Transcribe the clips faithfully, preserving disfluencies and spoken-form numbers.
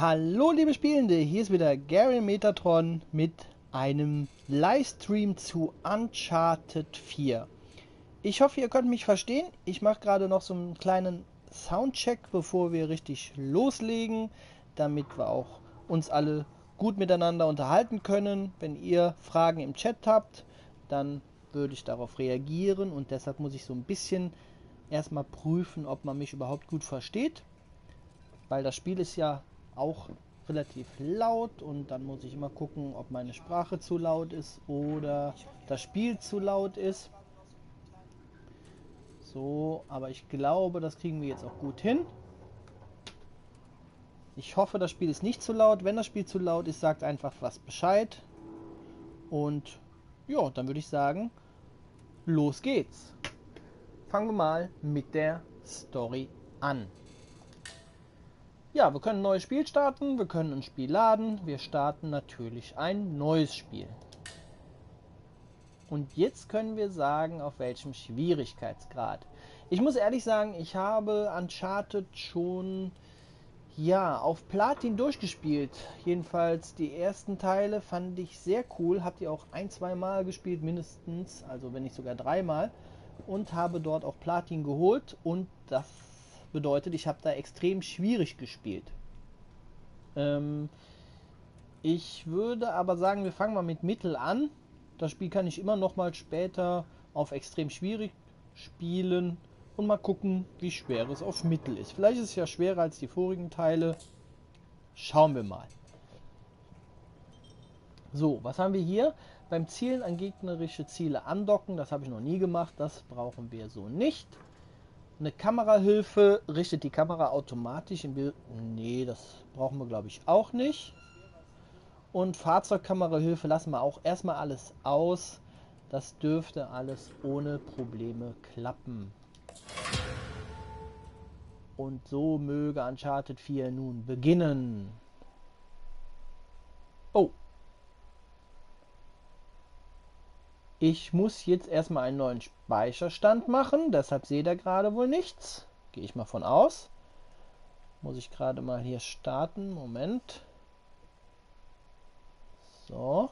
Hallo liebe Spielende, hier ist wieder Garian Metatron mit einem Livestream zu Uncharted vier. Ich hoffe, ihr könnt mich verstehen. Ich mache gerade noch so einen kleinen Soundcheck, bevor wir richtig loslegen, damit wir auch uns alle gut miteinander unterhalten können. Wenn ihr Fragen im Chat habt, dann würde ich darauf reagieren und deshalb muss ich so ein bisschen erstmal prüfen, ob man mich überhaupt gut versteht, weil das Spiel ist ja auch relativ laut und dann muss ich immer gucken, ob meine Sprache zu laut ist oder das Spiel zu laut ist. So, aber ich glaube, das kriegen wir jetzt auch gut hin. Ich hoffe, das Spiel ist nicht zu laut. Wenn das Spiel zu laut ist, sagt einfach was Bescheid. Und ja, dann würde ich sagen, los geht's. Fangen wir mal mit der Story an. Ja, wir können ein neues Spiel starten, wir können ein Spiel laden, wir starten natürlich ein neues Spiel. Und jetzt können wir sagen, auf welchem Schwierigkeitsgrad. Ich muss ehrlich sagen, ich habe Uncharted schon, ja, auf Platin durchgespielt. Jedenfalls die ersten Teile fand ich sehr cool, habe die auch ein, zwei Mal gespielt mindestens, also wenn nicht sogar dreimal. Und habe dort auch Platin geholt und das bedeutet, ich habe da extrem schwierig gespielt. Ähm, ich würde aber sagen, wir fangen mal mit Mittel an. Das Spiel kann ich immer noch mal später auf extrem schwierig spielen und mal gucken, wie schwer es auf Mittel ist. Vielleicht ist es ja schwerer als die vorigen Teile. Schauen wir mal. So, was haben wir hier? Beim Zielen an gegnerische Ziele andocken. Das habe ich noch nie gemacht. Das brauchen wir so nicht. Eine Kamerahilfe, richtet die Kamera automatisch im Bild. Nee, das brauchen wir glaube ich auch nicht. Und Fahrzeugkamerahilfe lassen wir auch erstmal alles aus. Das dürfte alles ohne Probleme klappen. Und so möge Uncharted vier nun beginnen. Oh. Ich muss jetzt erstmal einen neuen Speicherstand machen, deshalb seht ihr gerade wohl nichts. Gehe ich mal von aus. Muss ich gerade mal hier starten, Moment. So.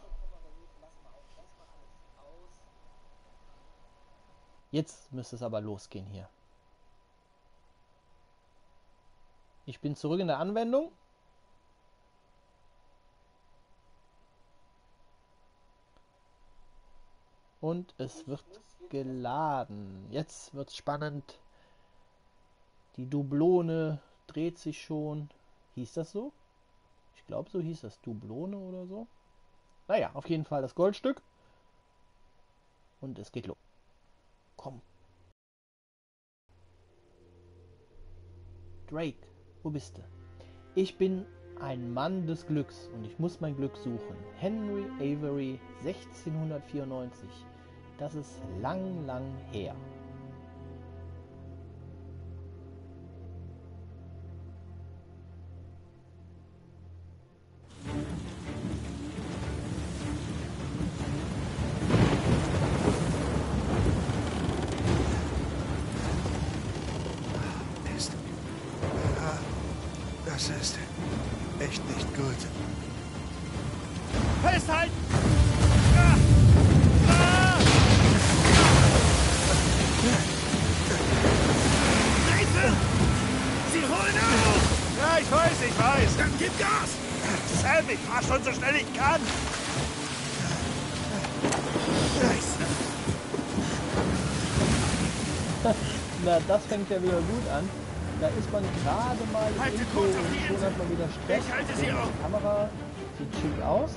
Jetzt müsste es aber losgehen hier. Ich bin zurück in der Anwendung. Und es wird geladen. Jetzt wird es spannend. Die Dublone dreht sich schon. Hieß das so? Ich glaube, so hieß das. Dublone oder so. Naja, auf jeden Fall das Goldstück. Und es geht los. Komm. Drake, wo bist du? Ich bin ein Mann des Glücks und ich muss mein Glück suchen. Henry Avery, sechzehnhundertvierundneunzig. Das ist lang, lang her. Das ist echt nicht gut. Festhalten! Ah! Ah! Reife! Sie holen auf! Ja, ich weiß, ich weiß. Dann gib Gas! Sam, ich fahr schon so schnell ich kann. Na, das fängt ja wieder gut an. Da ist man gerade mal halte kurz auf die Insel. Hat man wieder Stress. Ich halte sie auf. Die Kamera sieht schick aus.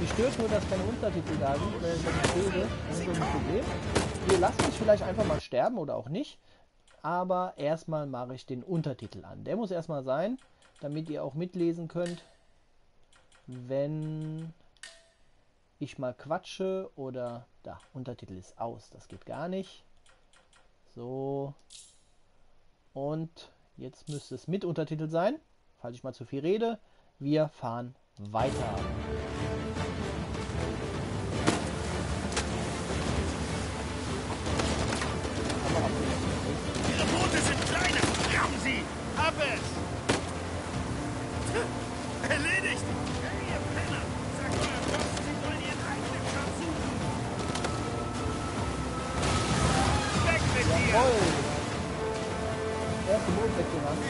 Die stört nur, dass keine Untertitel da sind. Wenn ich rede, das ist so ein Problem. Wir lassen mich vielleicht einfach mal sterben oder auch nicht. Aber erstmal mache ich den Untertitel an. Der muss erstmal sein, damit ihr auch mitlesen könnt, wenn ich mal quatsche oder da, Untertitel ist aus. Das geht gar nicht. So. Und jetzt müsste es mit Untertitel sein, falls ich mal zu viel rede. Wir fahren weiter. Ihre Boote sind kleiner. Haben Sie! Ab es! Jawohl! Erste Mond weggemacht.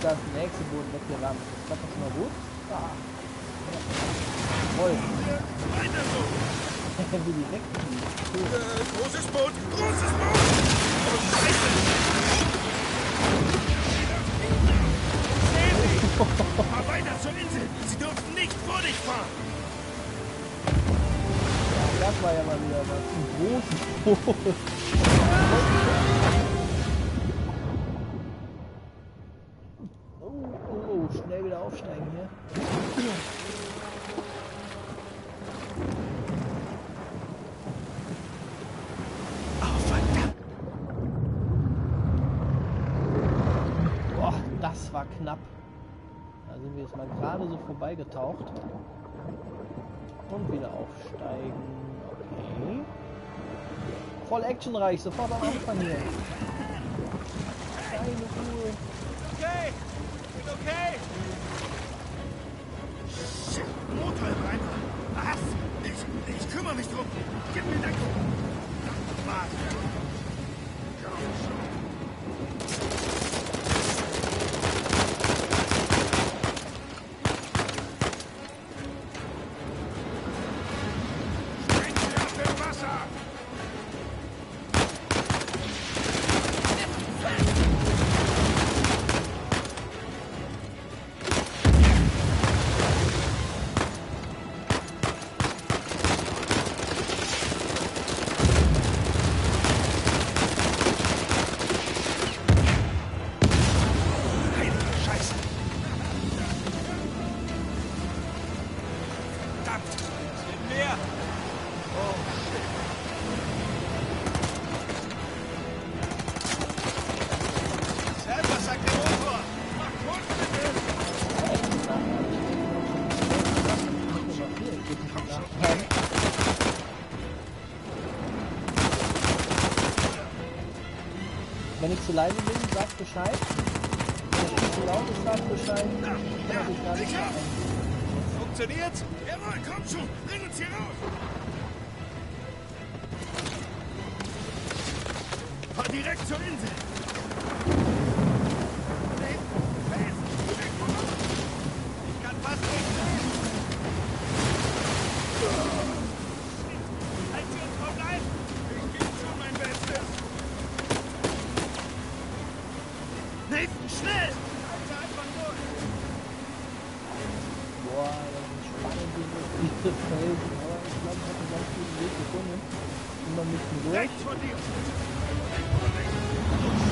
Das nächste Boden weggerammt. Ist das schon mal gut? Ah. Voll. Weiter so. Wie die weg sind. Cool. Äh, großes Boot, großes Boot! Oh, Scheiße! Sehen Sie! Weiter zur Insel! Sie durften nicht vor dich fahren! Ja, das war ja mal wieder was. Ein großes Boot. Aufsteigen hier. Oh, verdammt. Boah, das war knapp. Da sind wir jetzt mal gerade so vorbeigetaucht. Und wieder aufsteigen. Okay. Voll actionreich, sofort am Anfang hier. Keine Ruhe. Okay. Okay! Shit, Motor im Eimer! Was? Ich, ich kümmere mich drum! Gib mir dein... Was? Komm schon! Sprengt sie aus dem Wasser! Wenn ich zu leise bin, sag Bescheid. Wenn ich zu laut bin, sag Bescheid. Ja, ja, sicher! Funktioniert's? Jawohl, komm schon! Bring uns hier raus! Fahr direkt zur Insel! Ich kann fast nicht. Rechts von dir! Oh,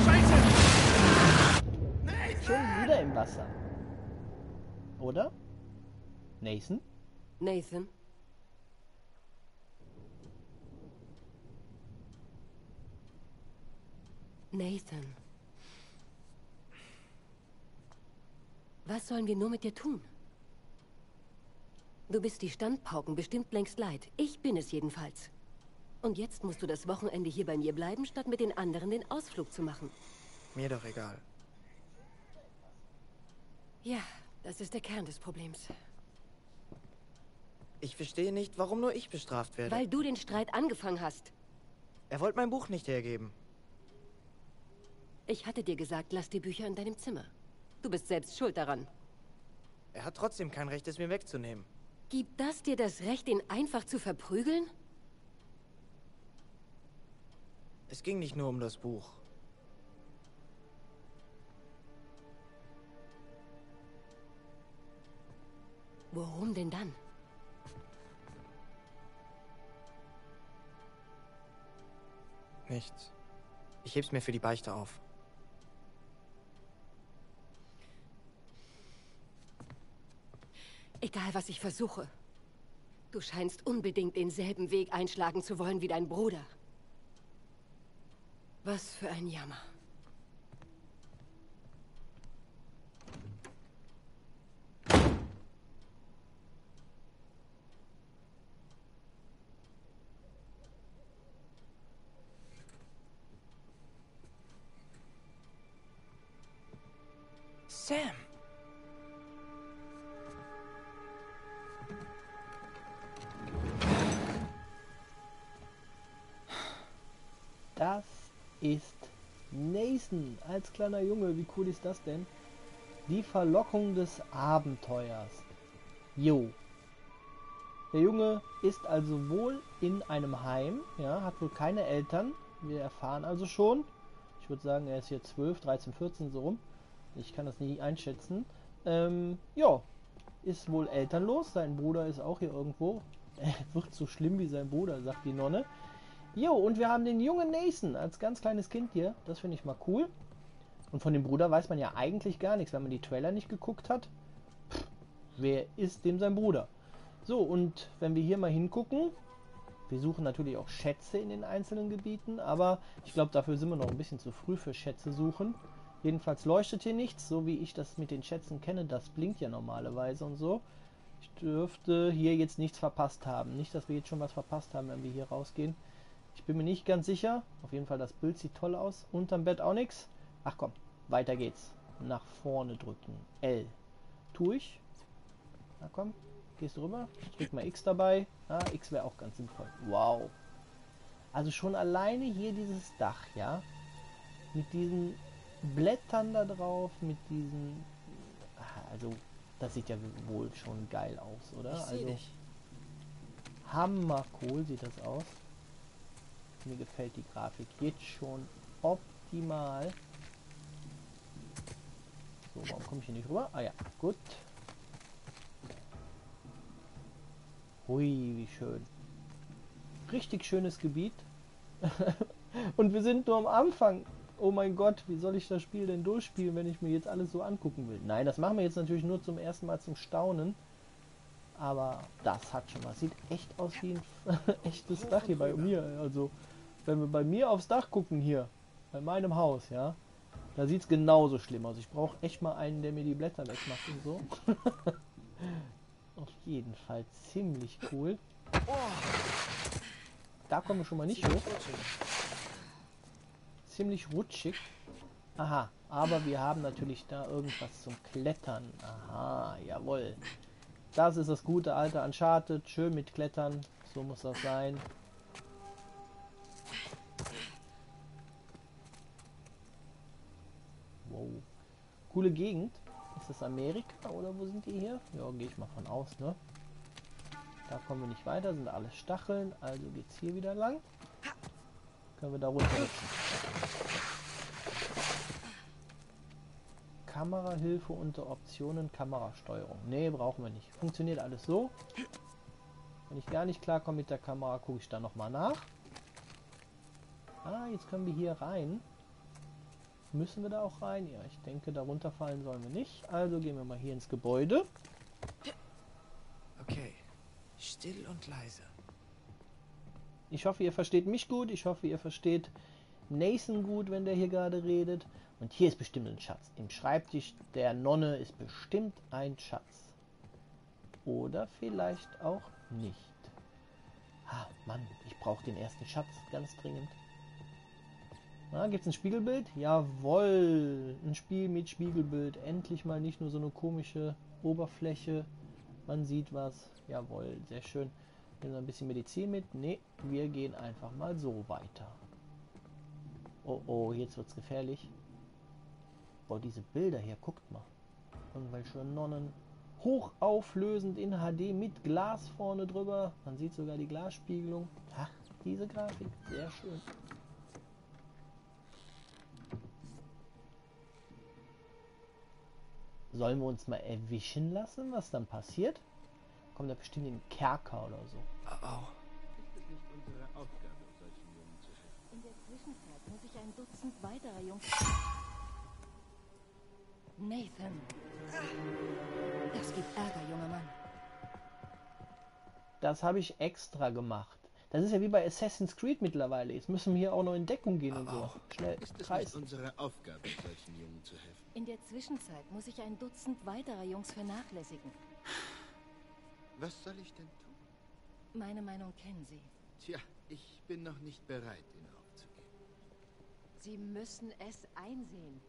Scheiße! Schon wieder im Wasser. Oder? Nathan? Nathan? Nathan. Was sollen wir nur mit dir tun? Du bist die Standpauken bestimmt längst leid. Ich bin es jedenfalls. Und jetzt musst du das Wochenende hier bei mir bleiben, statt mit den anderen den Ausflug zu machen. Mir doch egal. Ja, das ist der Kern des Problems. Ich verstehe nicht, warum nur ich bestraft werde. Weil du den Streit angefangen hast. Er wollte mein Buch nicht hergeben. Ich hatte dir gesagt, lass die Bücher in deinem Zimmer. Du bist selbst schuld daran. Er hat trotzdem kein Recht, es mir wegzunehmen. Gibt das dir das Recht, ihn einfach zu verprügeln? Es ging nicht nur um das Buch. Worum denn dann? Nichts. Ich heb's mir für die Beichte auf. Egal, was ich versuche. Du scheinst unbedingt denselben Weg einschlagen zu wollen wie dein Bruder. Was für ein Jammer. Sam! ist Nathan als kleiner Junge. Wie cool ist das denn? Die Verlockung des Abenteuers. Jo. Der Junge ist also wohl in einem Heim, ja, hat wohl keine Eltern. Wir erfahren also schon. Ich würde sagen, er ist hier zwölf, dreizehn, vierzehn, so rum. Ich kann das nicht einschätzen. Ähm, ja, ist wohl elternlos. Sein Bruder ist auch hier irgendwo. Er wird so schlimm wie sein Bruder, sagt die Nonne. Jo, und wir haben den jungen Nathan als ganz kleines Kind hier. Das finde ich mal cool. Und von dem Bruder weiß man ja eigentlich gar nichts, wenn man die Trailer nicht geguckt hat. Pff, wer ist dem sein Bruder? So, und wenn wir hier mal hingucken... Wir suchen natürlich auch Schätze in den einzelnen Gebieten, aber ich glaube, dafür sind wir noch ein bisschen zu früh für Schätze suchen. Jedenfalls leuchtet hier nichts, so wie ich das mit den Schätzen kenne. Das blinkt ja normalerweise und so. Ich dürfte hier jetzt nichts verpasst haben. Nicht, dass wir jetzt schon was verpasst haben, wenn wir hier rausgehen. Ich bin mir nicht ganz sicher. Auf jeden Fall, das Bild sieht toll aus. Unterm Bett auch nichts. Ach komm, weiter geht's. Nach vorne drücken. L. Tue ich. Na komm. Gehst du rüber, drück mal X dabei. Ah, X wäre auch ganz sinnvoll. Wow. Also schon alleine hier dieses Dach, ja. Mit diesen Blättern da drauf, mit diesen... Also, das sieht ja wohl schon geil aus, oder? Ich also dich. Hammer cool sieht das aus. Mir gefällt die Grafik jetzt schon optimal. So, warum komme ich hier nicht rüber? Ah ja, gut. Hui, wie schön. Richtig schönes Gebiet. Und wir sind nur am Anfang. Oh mein Gott, wie soll ich das Spiel denn durchspielen, wenn ich mir jetzt alles so angucken will? Nein, das machen wir jetzt natürlich nur zum ersten Mal zum Staunen. Aber das hat schon was. Sieht echt aus wie ein echtes Dach hier bei mir. Also, wenn wir bei mir aufs Dach gucken hier, bei meinem Haus, ja, da sieht es genauso schlimm aus. Ich brauche echt mal einen, der mir die Blätter wegmacht und so. Auf jeden Fall ziemlich cool. Da kommen wir schon mal nicht hoch. Ziemlich rutschig. Aha, aber wir haben natürlich da irgendwas zum Klettern. Aha, jawohl. Das ist das gute alte Uncharted. Schön mit Klettern. So muss das sein. Wow. Coole Gegend. Ist das Amerika oder wo sind die hier? Ja, gehe ich mal von aus, ne? Da kommen wir nicht weiter, sind alles Stacheln, also geht's hier wieder lang. Können wir da runter. Kamerahilfe unter Optionen, Kamerasteuerung. Ne, brauchen wir nicht. Funktioniert alles so. Wenn ich gar nicht klarkomme mit der Kamera, gucke ich da nochmal nach. Ah, jetzt können wir hier rein. Müssen wir da auch rein? Ja, ich denke, darunter fallen sollen wir nicht. Also gehen wir mal hier ins Gebäude. Okay, still und leise. Ich hoffe, ihr versteht mich gut. Ich hoffe, ihr versteht Nathan gut, wenn der hier gerade redet. Und hier ist bestimmt ein Schatz. Im Schreibtisch der Nonne ist bestimmt ein Schatz. Oder vielleicht auch nicht. Ah, Mann, ich brauche den ersten Schatz ganz dringend. Ah, gibt es ein Spiegelbild? Jawohl! Ein Spiel mit Spiegelbild. Endlich mal nicht nur so eine komische Oberfläche. Man sieht was. Jawohl, sehr schön. Nehmen wir ein bisschen Medizin mit. Ne, wir gehen einfach mal so weiter. Oh, oh, jetzt wird's gefährlich. Boah, diese Bilder hier, guckt mal. Irgendwelche Nonnen. Hochauflösend in H D mit Glas vorne drüber. Man sieht sogar die Glasspiegelung. Ach, diese Grafik, sehr schön. Sollen wir uns mal erwischen lassen, was dann passiert? Kommt da bestimmt in den Kerker oder so. Oh. Ist es nicht unsere Aufgabe, solchen Jungen zu helfen? In der Zwischenzeit muss ich ein Dutzend weiterer Jungs... Nathan. Das gibt Ärger, junger Mann. Das habe ich extra gemacht. Das ist ja wie bei Assassin's Creed mittlerweile. Jetzt müssen wir hier auch noch in Deckung gehen und so. Schnell, ist es nicht unsere Aufgabe, solchen Jungen zu helfen? In der Zwischenzeit muss ich ein Dutzend weiterer Jungs vernachlässigen. Was soll ich denn tun? Meine Meinung kennen Sie. Tja, ich bin noch nicht bereit, ihn aufzugeben. Sie müssen es einsehen.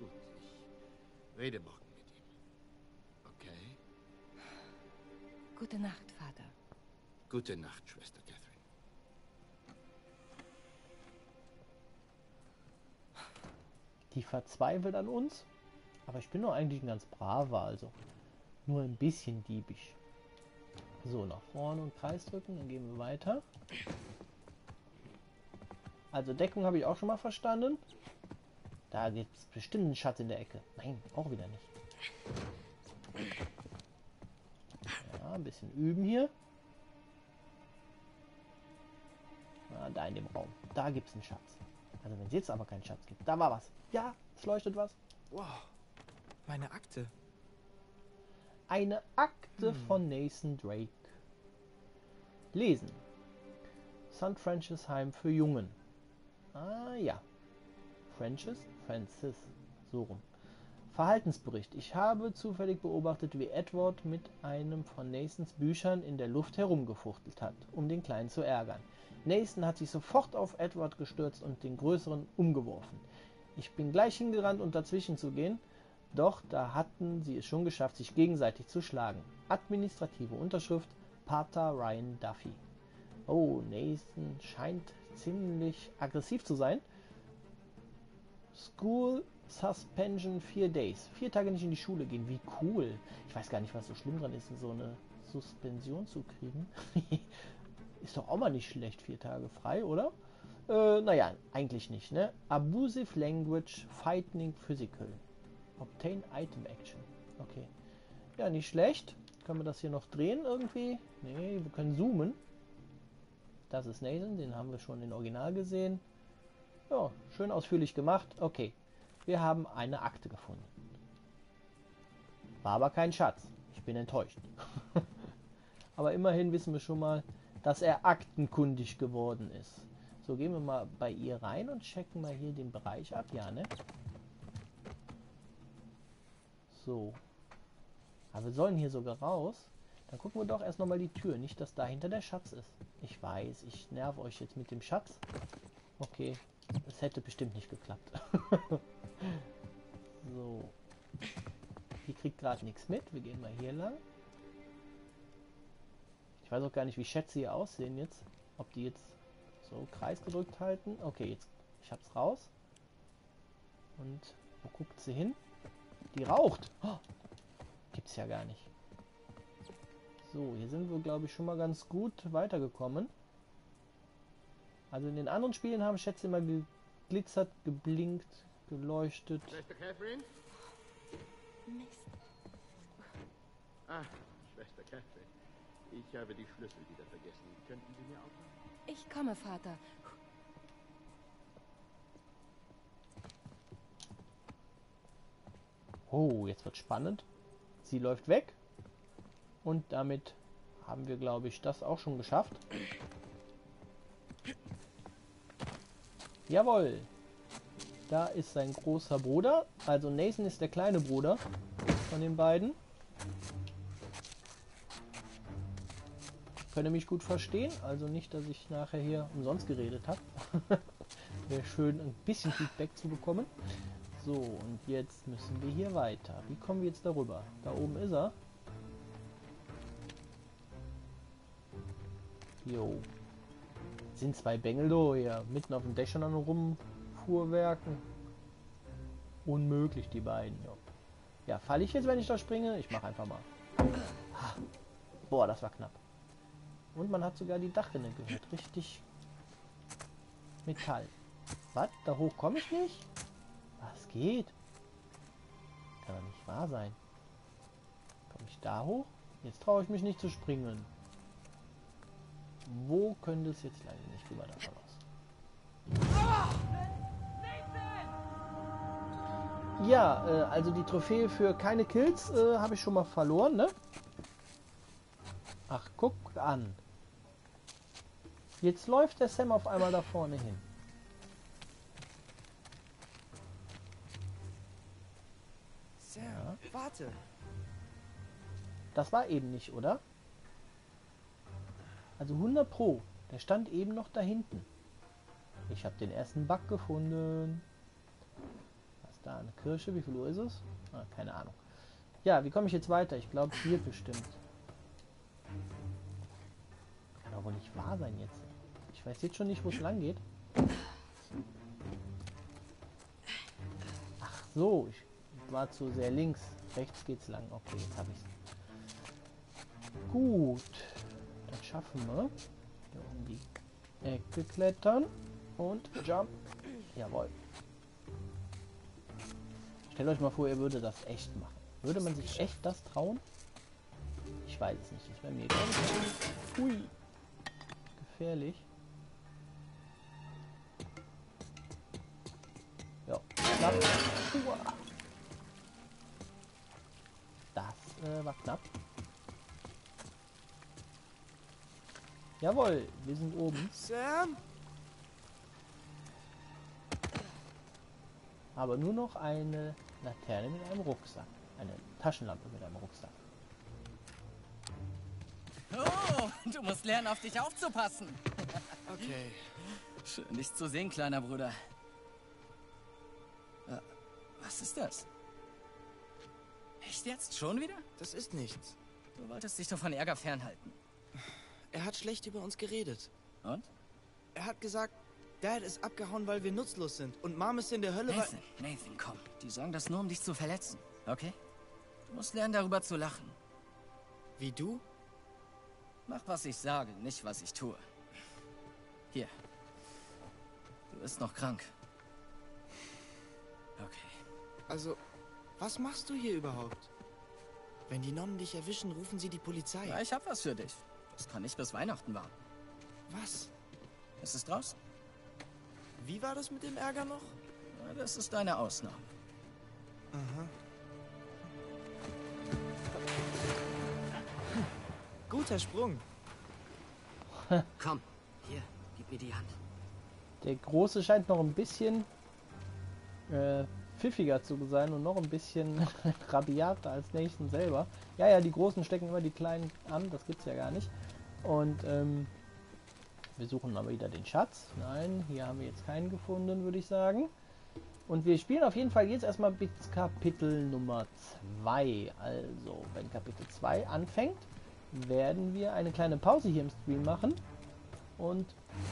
Gut, ich rede morgen mit ihm. Okay? Gute Nacht, Vater. Gute Nacht, Schwester Catherine. Die verzweifelt an uns. Aber ich bin doch eigentlich ein ganz braver, also nur ein bisschen diebisch. So, nach vorne und Kreis drücken, dann gehen wir weiter. Also Deckung habe ich auch schon mal verstanden. Da gibt es bestimmt einen Schatz in der Ecke. Nein, auch wieder nicht. Ja, ein bisschen üben hier. Ah, da in dem Raum. Da gibt es einen Schatz. Also wenn es jetzt aber keinen Schatz gibt. Da war was. Ja, es leuchtet was. Wow, meine Akte. Eine Akte hm. von Nathan Drake. Lesen. Sankt Francis Heim für Jungen. Ah ja. Francis? Francis. So rum. Verhaltensbericht. Ich habe zufällig beobachtet, wie Edward mit einem von Nathans Büchern in der Luft herumgefuchtelt hat, um den Kleinen zu ärgern. Nathan hat sich sofort auf Edward gestürzt und den Größeren umgeworfen. Ich bin gleich hingerannt, um dazwischen zu gehen, doch da hatten sie es schon geschafft, sich gegenseitig zu schlagen. Administrative Unterschrift Pater Ryan Duffy. Oh, Nathan scheint ziemlich aggressiv zu sein. School Suspension vier Days. Vier Tage nicht in die Schule gehen. Wie cool. Ich weiß gar nicht, was so schlimm dran ist, so eine Suspension zu kriegen. Ist doch auch mal nicht schlecht. Vier Tage frei, oder? Äh, naja, eigentlich nicht, ne? Abusive Language, Fighting Physical. Obtain Item Action. Okay. Ja, nicht schlecht. Können wir das hier noch drehen irgendwie? Nee, wir können zoomen. Das ist Nathan. Den haben wir schon im Original gesehen. Ja, schön ausführlich gemacht. Okay. Wir haben eine Akte gefunden. War aber kein Schatz. Ich bin enttäuscht. Aber immerhin wissen wir schon mal, dass er aktenkundig geworden ist. So, gehen wir mal bei ihr rein und checken mal hier den Bereich ab. Ja, ne? So. Aber wir sollen hier sogar raus. Dann gucken wir doch erst nochmal die Tür. Nicht, dass dahinter der Schatz ist. Ich weiß, ich nerv euch jetzt mit dem Schatz. Okay. Es hätte bestimmt nicht geklappt. So. Die kriegt gerade nichts mit. Wir gehen mal hier lang. Ich weiß auch gar nicht, wie Schätze hier aussehen jetzt. Ob die jetzt so Kreis gedrückt halten. Okay, jetzt. Ich hab's raus. Und wo guckt sie hin? Die raucht. Oh, gibt's ja gar nicht. So, hier sind wir, glaube ich, schon mal ganz gut weitergekommen. Also in den anderen Spielen haben Schätze immer geglitzert, geblinkt, geleuchtet. Schwester Catherine? Mist. Ah, Schwester Catherine. Ich habe die Schlüssel wieder vergessen. Könnten Sie mir auch... Ich komme, Vater. Oh, jetzt wird spannend. Sie läuft weg. Und damit haben wir, glaube ich, das auch schon geschafft. Jawohl. Da ist sein großer Bruder. Also Nathan ist der kleine Bruder von den beiden. Könnt ihr mich gut verstehen? Also nicht, dass ich nachher hier umsonst geredet habe. Wäre schön, ein bisschen Feedback zu bekommen. So, und jetzt müssen wir hier weiter. Wie kommen wir jetzt darüber? Da oben ist er. Jo. Sind zwei Bengelo hier mitten auf dem Dächern an rumfuhrwerken. Unmöglich, die beiden. Jo. Ja, falle ich jetzt, wenn ich da springe? Ich mache einfach mal. Ha. Boah, das war knapp. Und man hat sogar die Dachrinne gehört. Richtig Metall. Was? Da hoch komme ich nicht? Was geht? Kann doch nicht wahr sein. Komme ich da hoch? Jetzt traue ich mich nicht zu springen. Wo könnte es jetzt leider nicht rüber davon aus? Ja, äh, also die Trophäe für keine Kills äh, habe ich schon mal verloren, ne? Ach, guck an. Jetzt läuft der Sam auf einmal da vorne hin. Sam, ja. Warte. Das war eben nicht, oder? Also hundert Pro. Der stand eben noch da hinten. Ich habe den ersten Bug gefunden. Was ist da? Eine Kirche? Wie viel Uhr ist es? Ah, keine Ahnung. Ja, wie komme ich jetzt weiter? Ich glaube hier bestimmt. Kann aber nicht wahr sein jetzt. Ich weiß jetzt schon nicht, wo es lang geht. so, ich war zu sehr links. Rechts geht's lang. Okay, jetzt habe ich's. Gut. Das schaffen wir. Hier um die Ecke klettern. Und jump. Jawohl. Stellt euch mal vor, ihr würdet das echt machen. Würde man sich echt das trauen? Ich weiß es nicht. Das wäre mir egal. Ui. Gefährlich. Ja. Das äh, war knapp. Jawohl, wir sind oben. Sam? Aber nur noch eine Laterne mit einem Rucksack. Eine Taschenlampe mit einem Rucksack. Oh, du musst lernen, auf dich aufzupassen. Okay. Schön, dich zu sehen, kleiner Bruder. Äh, was ist das? Echt jetzt? Schon wieder? Das ist nichts. Du wolltest dich doch von Ärger fernhalten. Er hat schlecht über uns geredet. Und? Er hat gesagt, Dad ist abgehauen, weil wir nutzlos sind. Und Mom ist in der Hölle, Nathan, weil... Nathan, komm. Die sagen das nur, um dich zu verletzen. Okay? Du musst lernen, darüber zu lachen. Wie du? Mach, was ich sage, nicht, was ich tue. Hier. Du bist noch krank. Okay. Also, was machst du hier überhaupt? Wenn die Nonnen dich erwischen, rufen sie die Polizei. Ja, ich hab was für dich. Das kann nicht bis Weihnachten warten. Was? Es ist draußen. Wie war das mit dem Ärger noch? Na, das ist eine Ausnahme. Aha. Guter Sprung. Komm, hier, gib mir die Hand. Der Große scheint noch ein bisschen äh, pfiffiger zu sein und noch ein bisschen rabiater als Nathan selber. Ja, ja, die Großen stecken immer die Kleinen an, das gibt's ja gar nicht. Und, ähm... wir suchen mal wieder den Schatz. Nein, hier haben wir jetzt keinen gefunden, würde ich sagen. Und wir spielen auf jeden Fall jetzt erstmal bis Kapitel Nummer zwei. Also, wenn Kapitel zwei anfängt, werden wir eine kleine Pause hier im Stream machen. Und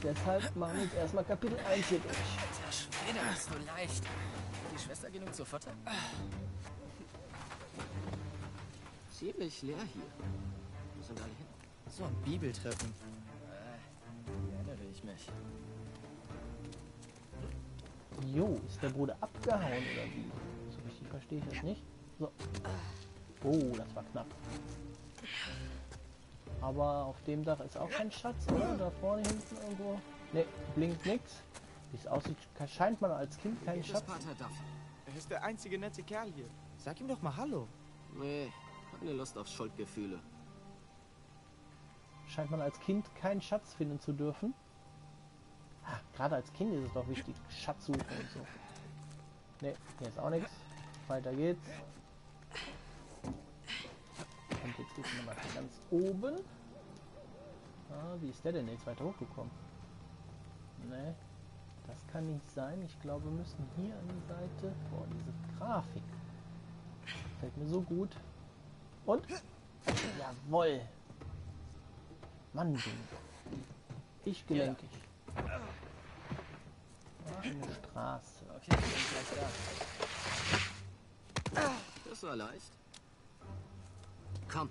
deshalb machen wir jetzt erstmal Kapitel eins hier durch. Alter Schwede, das ist so leicht. Die Schwester genug zur Vater? Ziemlich leer hier. Wo sind alle hin? So ein Bibeltreffen. Erinnere ich mich. Jo, ist der Bruder abgehauen oder wie? So richtig verstehe ich das nicht. So. Oh, das war knapp. Aber auf dem Dach ist auch kein Schatz, oder? Da vorne hinten irgendwo. Ne, blinkt nichts. Wie es aussieht, scheint man als Kind keinen Schatz. Er ist der einzige nette Kerl hier. Sag ihm doch mal Hallo. Nee, hab ne Lust auf Schuldgefühle. Scheint man als Kind keinen Schatz finden zu dürfen. Ah, gerade als Kind ist es doch wichtig, Schatz suchen und so. Ne, hier ist auch nichts. Weiter geht's. Und jetzt gucken wir mal ganz oben. Ah, wie ist der denn jetzt weiter hochgekommen? Ne, das kann nicht sein. Ich glaube, wir müssen hier an die Seite. Boah, diese Grafik. Fällt mir so gut. Und? Jawoll! Mann, ich gelenke. Ja. Eine Straße. Okay, ich bin gleich da. Das war leicht. Komm.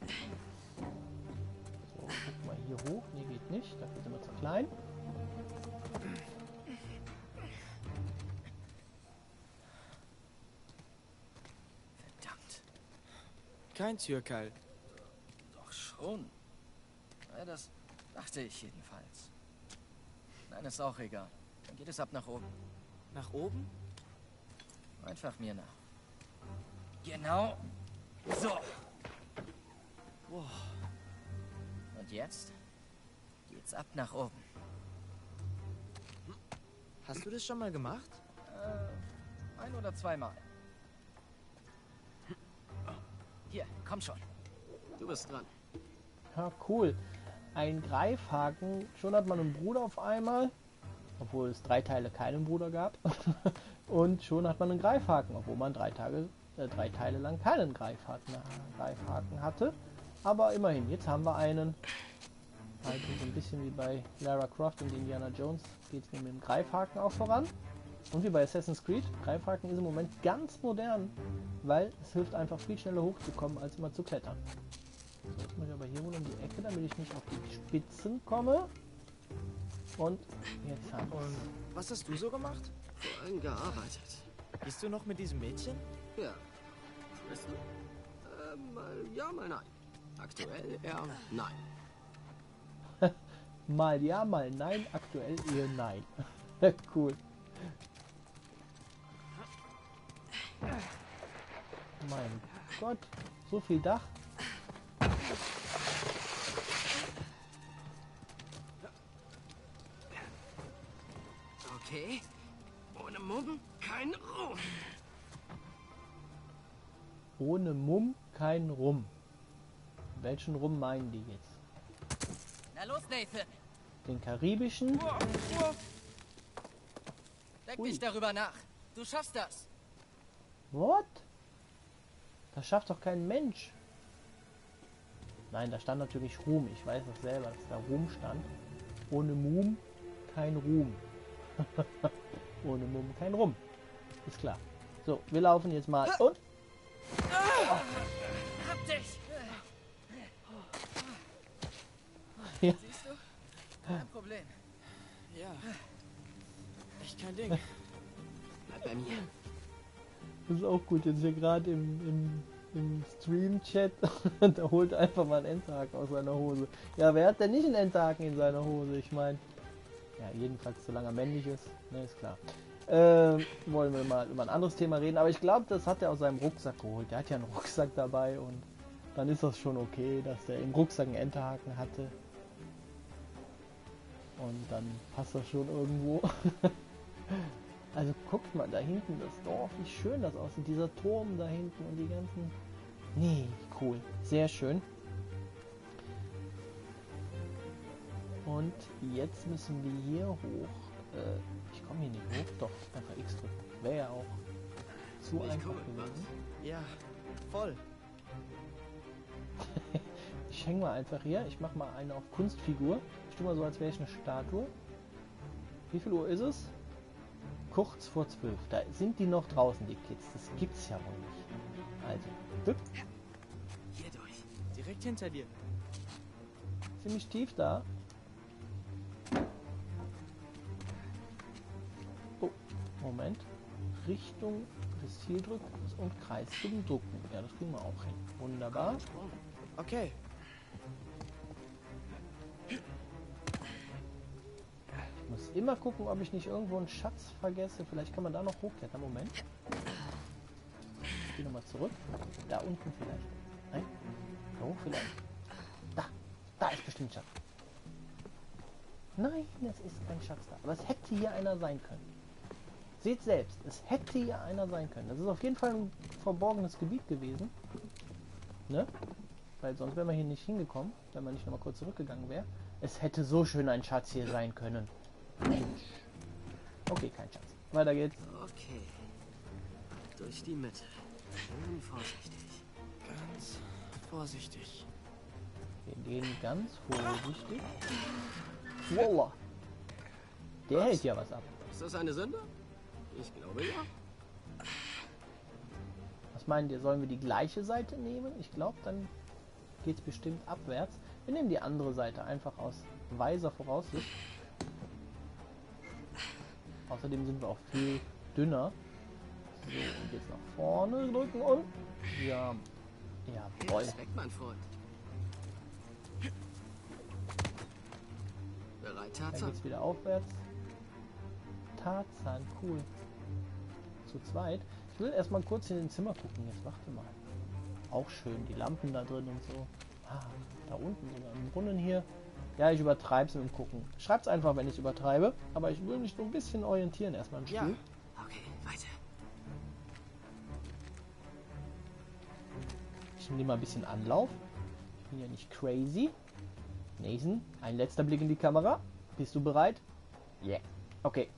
So, guck mal hier hoch. Nee, geht nicht. Da sind wir zu klein. Verdammt. Kein Türkeil. Schon. Ja, das dachte ich jedenfalls. Nein, ist auch egal. Dann geht es ab nach oben. Nach oben? Einfach mir nach. Genau. So. Wow. Und jetzt geht's ab nach oben. Hast du das schon mal gemacht? Äh, ein oder zweimal. Hier, komm schon. Du bist dran. Ja, cool. Ein Greifhaken. Schon hat man einen Bruder auf einmal. Obwohl es drei Teile keinen Bruder gab. Und schon hat man einen Greifhaken. Obwohl man drei, Tage, äh, drei Teile lang keinen Greifhaken, Greifhaken hatte. Aber immerhin, jetzt haben wir einen. Also so ein bisschen wie bei Lara Croft und Indiana Jones geht es mit dem Greifhaken auch voran. Und wie bei Assassin's Creed, Greifhaken ist im Moment ganz modern, weil es hilft einfach viel schneller hochzukommen, als immer zu klettern. So, jetzt muss ich aber hier wohl um die Ecke, damit ich nicht auf die Spitzen komme. Und jetzt haben wir es. Was hast du so gemacht? Vor allem gearbeitet. Bist du noch mit diesem Mädchen? Ja. Weißt du? Äh, mal ja, mal nein. Aktuell eher nein. Mal ja, mal nein. Aktuell eher nein. Cool. Mein Gott, so viel Dach. Okay, ohne Mumm kein Rum. Ohne Mumm kein Rum. Welchen Rum meinen die jetzt? Na los, Nathan. Den karibischen. Uah, uah. Denk Ui. nicht darüber nach. Du schaffst das. What? Das schafft doch kein Mensch. Nein, da stand natürlich Ruhm. Ich weiß das selber, dass da Ruhm stand. Ohne Mumm kein Ruhm. Ohne Mumm kein Ruhm. Ist klar. So, wir laufen jetzt mal und... Ah! Hab dich! Ja. Siehst du? Kein Problem. Ja. Echt kein Ding. Bleib bei mir. Das ist auch gut, jetzt hier gerade im, im, im Stream-Chat, da holt einfach mal einen Enterhaken aus seiner Hose. Ja, wer hat denn nicht einen Enterhaken in seiner Hose? Ich meine, ja, jedenfalls solange er männlich ist, ne, ist klar. Ähm, wollen wir mal über ein anderes Thema reden, aber ich glaube, das hat er aus seinem Rucksack geholt. Der hat ja einen Rucksack dabei und dann ist das schon okay, dass der im Rucksack einen Enterhaken hatte. Und dann passt das schon irgendwo. Also guckt mal, da hinten das Dorf, wie schön das aussieht, dieser Turm da hinten und die ganzen... Nee, cool, sehr schön. Und jetzt müssen wir hier hoch. Äh, ich komme hier nicht hoch, doch, einfach X drücken. Wäre ja auch zu einfach gewesen. Ja, voll. Ich hänge mal einfach hier, ich mache mal eine auf Kunstfigur. Ich tue mal so, als wäre ich eine Statue. Wie viel Uhr ist es? Kurz vor zwölf. Da sind die noch draußen, die Kids. Das gibt's ja wohl nicht. Also, düpp. Hier durch. Direkt hinter dir. Ziemlich tief da. Oh, Moment. Richtung des Ziel drücken und Kreis zum Drucken. Ja, das kriegen wir auch hin. Wunderbar. Okay. Muss immer gucken, ob ich nicht irgendwo einen Schatz vergesse. Vielleicht kann man da noch hochklettern. Moment. Ich gehe nochmal zurück. Da unten vielleicht. Nein. Da hoch vielleicht. Da. Da ist bestimmt Schatz. Nein, es ist kein Schatz da. Aber es hätte hier einer sein können. Seht selbst. Es hätte hier einer sein können. Das ist auf jeden Fall ein verborgenes Gebiet gewesen. Ne? Weil sonst wären wir hier nicht hingekommen, wenn man nicht nochmal kurz zurückgegangen wäre. Es hätte so schön ein Schatz hier sein können. Mensch. Okay, kein Schatz. Weiter geht's. Okay. Durch die Mitte. Schön vorsichtig. Ganz vorsichtig. Wir gehen ganz vorsichtig. Voila. Der was? hält ja was ab. Ist das eine Sünde? Ich glaube ja. Was meint ihr? Sollen wir die gleiche Seite nehmen? Ich glaube, dann geht's bestimmt abwärts. Wir nehmen die andere Seite einfach aus weiser Voraussicht. Außerdem sind wir auch viel dünner. So, und jetzt nach vorne drücken und... Ja, jawohl. Weg, mein Freund. Bereit, Tarzan? Dann geht's wieder aufwärts. Tarzan, cool. Zu zweit. Ich will erstmal kurz in den Zimmer gucken. Jetzt warte mal. Auch schön, die Lampen da drin und so. Ah, da unten sogar im Brunnen hier. Ja, ich übertreibe es mit dem Gucken. Schreib's einfach, wenn ich übertreibe. Aber ich will mich nur ein bisschen orientieren erstmal im Spiel. Ja. Okay, weiter. Ich nehme mal ein bisschen Anlauf. Ich bin ja nicht crazy. Nathan, ein letzter Blick in die Kamera. Bist du bereit? Ja. Yeah. Okay.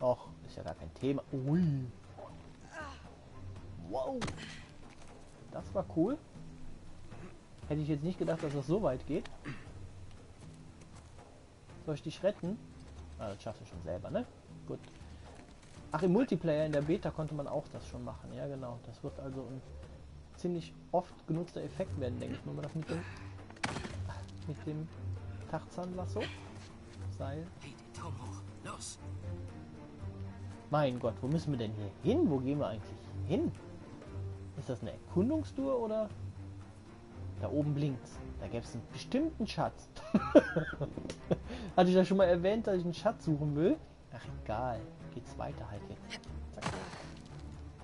Och, ist ja gar kein Thema. Ui. Wow. Das war cool. Hätte ich jetzt nicht gedacht, dass das so weit geht. Soll ich dich retten? Ah, das schaffst du schon selber, ne? Gut. Ach, im Multiplayer in der Beta konnte man auch das schon machen. Ja, genau. Das wird also ein ziemlich oft genutzter Effekt werden, denke ich. Nur mal das mit dem mit dem Tarzanlasso. Seil. Hey, den Turm hoch. Los. Mein Gott, wo müssen wir denn hier hin? Wo gehen wir eigentlich hin? Ist das eine Erkundungstour oder? Da oben blinkt's. Da gäbe es einen bestimmten Schatz. Hatte ich ja schon mal erwähnt, dass ich einen Schatz suchen will? Ach egal. Geht's weiter halt jetzt. Zack.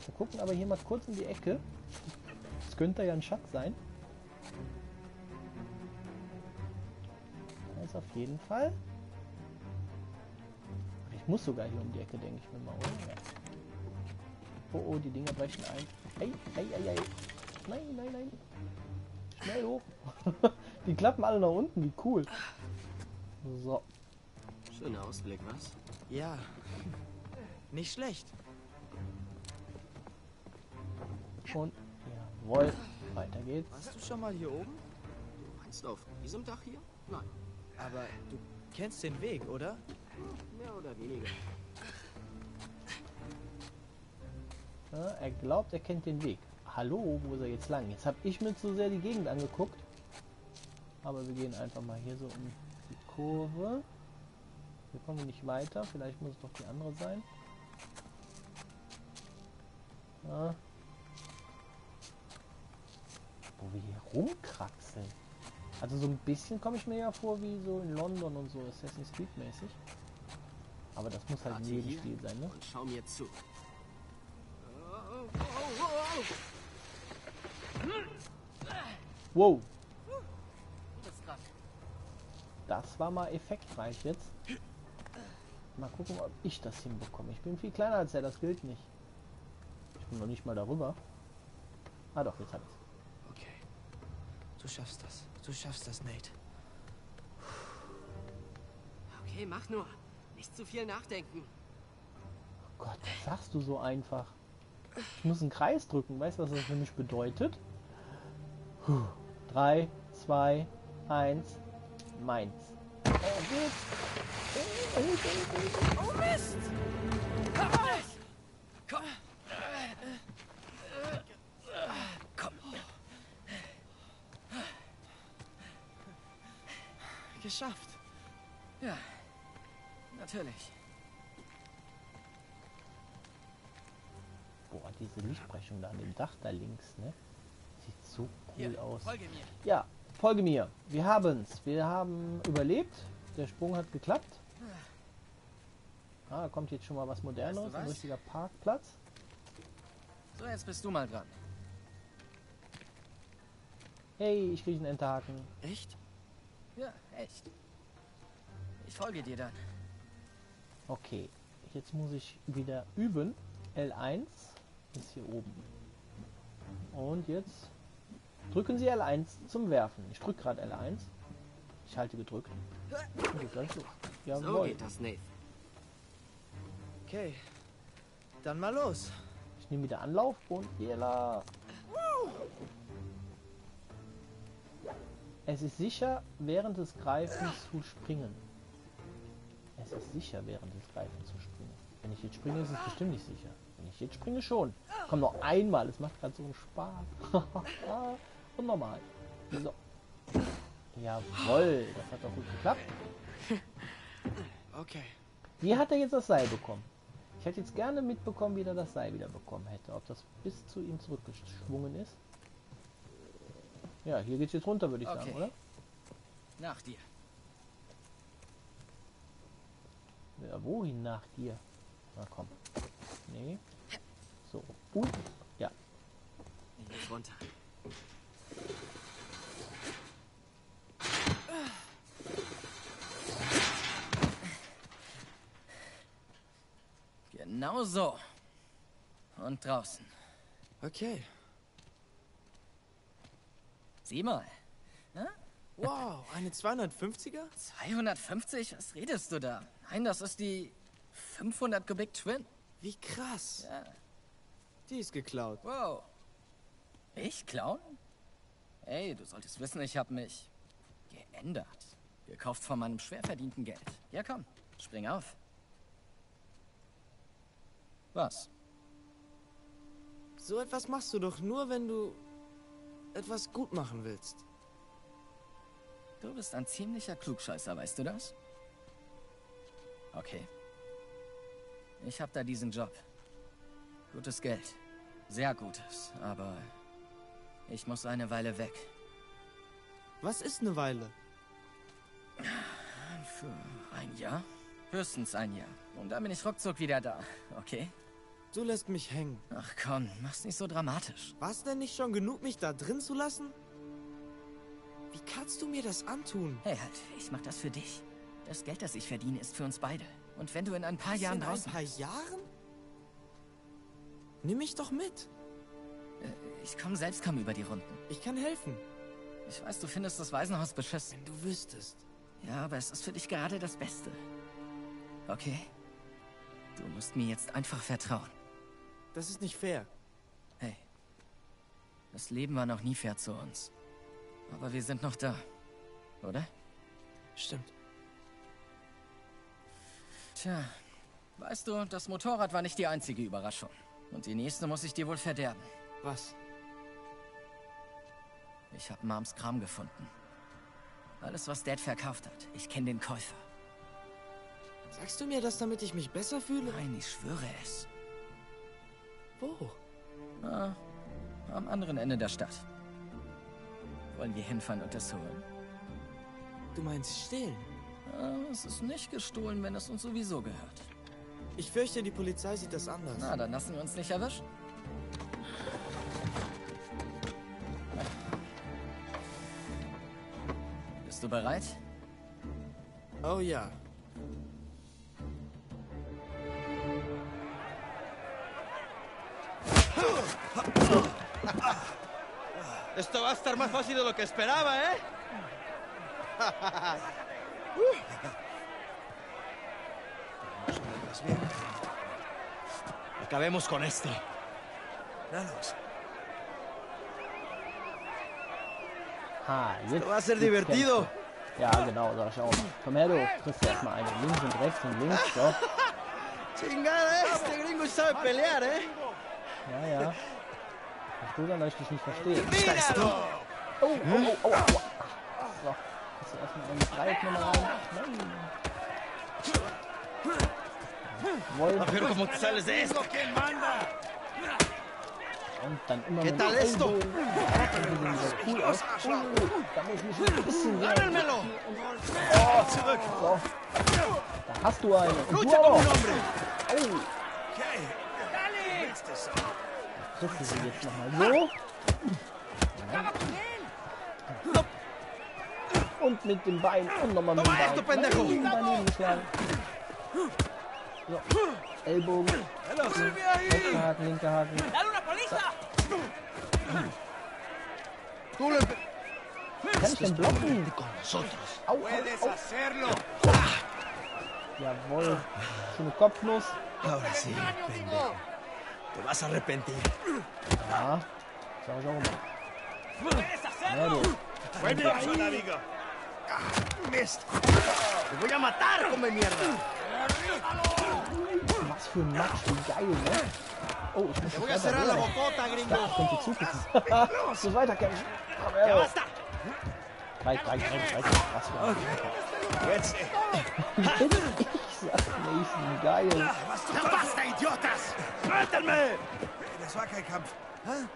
Wir gucken aber hier mal kurz in die Ecke. Es könnte ja ein Schatz sein. Da ist auf jeden Fall. Ich muss sogar hier um die Ecke, denke ich mir mal. Oh, oh, die Dinger brechen ein. Ei, ei, ei, ei. Nein, nein, nein. Schnell hoch. Die klappen alle nach unten, wie cool. So. Schöner Ausblick, was? Ja. Nicht schlecht. Und jawohl. Weiter geht's. Warst du schon mal hier oben? Du meinst auf diesem Dach hier? Nein. Aber du kennst den Weg, oder? Mehr oder weniger. Ja, er glaubt, er kennt den Weg. Hallo, wo ist er jetzt lang? Jetzt habe ich mir zu sehr die Gegend angeguckt. Aber wir gehen einfach mal hier so um die Kurve. Hier kommen wir nicht weiter. Vielleicht muss es doch die andere sein. Ja. Wo wir hier rumkraxeln. Also so ein bisschen komme ich mir ja vor wie so in London und so Assassin's Creed mäßig. Aber das muss halt in jedem Spiel sein, ne? Und schau mir zu. Wow. Das war mal effektreich jetzt. Mal gucken, ob ich das hinbekomme. Ich bin viel kleiner als er, das gilt nicht. Ich bin noch nicht mal darüber. Ah doch, jetzt hab ich's. Okay. Du schaffst das. Du schaffst das, Nate. Okay, mach nur. Nicht zu viel nachdenken. Oh Gott, was sagst du so einfach? Ich muss einen Kreis drücken. Weißt du, was das für mich bedeutet? Puh. Drei, zwei, eins, meins. Oh, geht's. Oh, Mist! Komm! Komm! Geschafft! Ja, natürlich. Boah, diese Lichtbrechung da an dem Dach da links, ne? Sieht so cool ja, aus. Folge mir. Ja, folge mir. Wir haben's. Wir haben überlebt. Der Sprung hat geklappt. Ah, da kommt jetzt schon mal was Moderneres. Weißt du was? Ein richtiger Parkplatz. So, jetzt bist du mal dran. Hey, ich kriege einen Enterhaken. Echt? Ja, echt. Ich folge dir dann. Okay, jetzt muss ich wieder üben. L eins ist hier oben. Und jetzt drücken Sie L eins zum Werfen. Ich drücke gerade L eins. Ich halte gedrückt. Ja, so geht das nicht. Okay, dann mal los. Ich nehme wieder Anlauf und jela. Es ist sicher, während des Greifens zu springen. Es ist sicher, während des Greifens zu springen. Wenn ich jetzt springe, ist es bestimmt nicht sicher. Wenn ich jetzt springe, schon. Komm, noch einmal. Es macht gerade so einen Spaß. Und nochmal. So. Jawohl. Das hat doch gut geklappt. Okay. Wie hat er jetzt das Seil bekommen? Ich hätte jetzt gerne mitbekommen, wie er das Seil wieder bekommen hätte. Ob das bis zu ihm zurückgeschwungen ist. Ja, hier geht's jetzt runter, würde ich okay. sagen, oder? Nach dir. Ja, wohin nach dir? Na komm. Nee. So. Uh. Ja. Jetzt runter. Genau so. Und draußen. Okay. Sieh mal. Na? Wow, eine zweihundertfünfziger? zweihundertfünfzig? Was redest du da? Nein, das ist die fünfhundert Kubik Twin. Wie krass. Ja. Die ist geklaut. Wow. Ich klauen? Ey, du solltest wissen, ich habe mich geändert. Gekauft von meinem schwer verdienten Geld. Ja, komm, Spring auf. Was? So etwas machst du doch nur, wenn du etwas gut machen willst. Du bist ein ziemlicher Klugscheißer, weißt du das? Okay. Ich hab da diesen Job. Gutes Geld. Sehr gutes, aber ich muss eine Weile weg. Was ist eine Weile? Für ein Jahr? Höchstens ein Jahr. Und dann bin ich ruckzuck wieder da, okay? Du lässt mich hängen. Ach komm, mach's nicht so dramatisch. War's denn nicht schon genug, mich da drin zu lassen? Wie kannst du mir das antun? Hey, halt, ich mach das für dich. Das Geld, das ich verdiene, ist für uns beide. Und wenn du in ein paar Was Jahren in raus... In ein paar Jahren? Nimm mich doch mit. Ich komm selbst kaum über die Runden. Ich kann helfen. Ich weiß, du findest das Waisenhaus beschissen. Wenn du wüsstest. Ja, aber es ist für dich gerade das Beste. Okay? Du musst mir jetzt einfach vertrauen. Das ist nicht fair. Hey, das Leben war noch nie fair zu uns. Aber wir sind noch da, oder? Stimmt. Tja, weißt du, das Motorrad war nicht die einzige Überraschung. Und die nächste muss ich dir wohl verderben. Was? Ich habe Moms Kram gefunden. Alles, was Dad verkauft hat. Ich kenne den Käufer. Sagst du mir das, damit ich mich besser fühle? Nein, ich schwöre es. Wo? Na, am anderen Ende der Stadt. Wollen wir hinfahren und das holen? Du meinst stehlen? Äh, es ist nicht gestohlen, wenn es uns sowieso gehört. Ich fürchte, die Polizei sieht das anders. Na, dann lassen wir uns nicht erwischen. Bist du bereit? Oh ja. Esto va a estar más fácil de lo que esperaba, ¿eh? Acabemos con esto. Danos. Ha, esto va a ser divertido. Ja, genau, da schau mal. Komm her, du triffst erstmal einen. Links und rechts und links, doch. Chingada, este gringo sabe pelear, eh? Ja, ja. So, dann möchte ich nicht verstehen. Oh, oh, oh, oh, oh. So, jetzt erstmal eine Dreiecknummer rein. Und dann immer mit dem Ellenbogen. Das sieht cool aus. Oh, da muss ich mich ein bisschen rein. Oh, zurück. So. Da hast du eine. Und du auch. Oh. Drücken wir jetzt nochmal so. Ja. Und mit dem Bein und nochmal mit dem Bein. Nein, daneben geschlagen. So. Ellbogen. Rechter Haken, linker Haken. So. Kann ich denn blocken? Au, au, au. Jawohl. Schöne Kopfnuss. Du vas a arrepentir. Ja, schau ich auch mal. Buen persona, amigo. Mist. Te voy a matar, come mierda. Was für ein Matsch, wie geil, ne? Oh, ich muss Te voy a cerrar la bocota, gringo. Ich könnte zupitzen. So weiterkämpfen. Komm her. Drei, drei, drei, drei. Was für ein Matsch. Jetzt. Ich sag, Nathan, geil. Was du verpasst, Idiotas. Das war kein Kampf,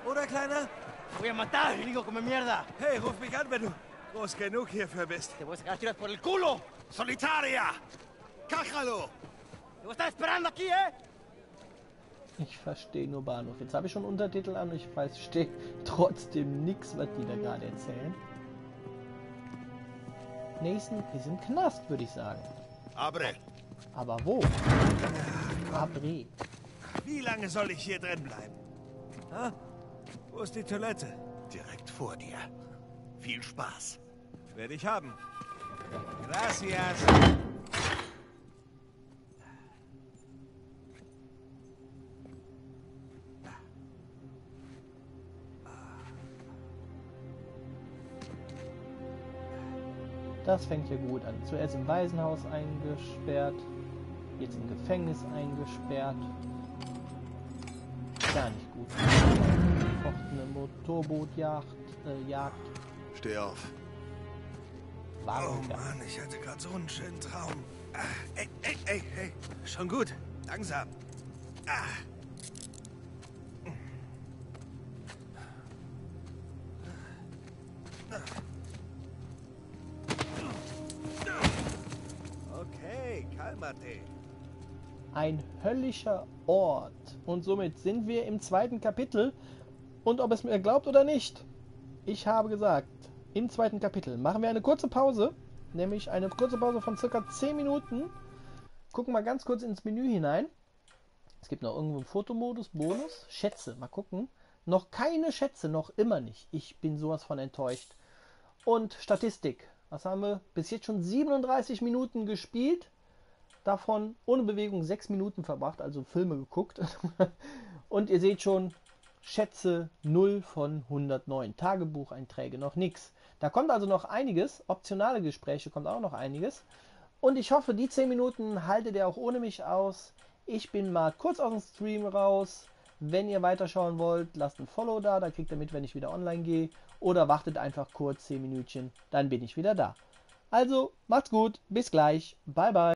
oder Kleiner? Voy a matar, gringo, come mierda. Hey, ruf mich an, wenn du groß genug hierfür bist. Te voy a sacar tiros por el culo. Solitaria. Cajalo. Du estás esperando aquí, eh? Ich verstehe nur Bahnhof. Jetzt habe ich schon Untertitel an und ich verstehe trotzdem nichts, was die da gerade erzählen. Nathan ist im Knast, würde ich sagen. Abre. Aber wo? Abre. Wie lange soll ich hier drin bleiben? Ha? Wo ist die Toilette? Direkt vor dir. Viel Spaß. Werde ich haben. Gracias. Das fängt hier gut an. Zuerst im Waisenhaus eingesperrt. jetzt im Gefängnis eingesperrt. Gar nicht gut. Eine Motorbootjagd, äh, Jagd. Steh auf. Warum? Oh Mann, ich hatte gerade so einen schönen Traum. Ah, ey, ey, ey, ey, schon gut. Langsam. Ah. Okay, cálmate. Ein höllischer Ort. Und somit sind wir im zweiten Kapitel. Und ob es mir glaubt oder nicht, ich habe gesagt, im zweiten Kapitel machen wir eine kurze Pause, nämlich eine kurze Pause von circa zehn Minuten. Gucken mal ganz kurz ins Menü hinein. Es gibt noch irgendwo einen Fotomodus, Bonus, Schätze, mal gucken. Noch keine Schätze, noch immer nicht. Ich bin sowas von enttäuscht. Und Statistik, was haben wir? Bis jetzt schon siebenunddreißig Minuten gespielt, davon ohne Bewegung sechs Minuten verbracht, also Filme geguckt. Und ihr seht schon, Schätze null von hundertneun, Tagebucheinträge noch nichts. Da kommt also noch einiges, optionale Gespräche kommt auch noch einiges. Und ich hoffe, die zehn Minuten haltet ihr auch ohne mich aus. Ich bin mal kurz aus dem Stream raus. Wenn ihr weiterschauen wollt, lasst ein Follow da, da kriegt ihr mit, wenn ich wieder online gehe. Oder wartet einfach kurz zehn Minütchen, dann bin ich wieder da. Also, macht's gut, bis gleich, bye bye.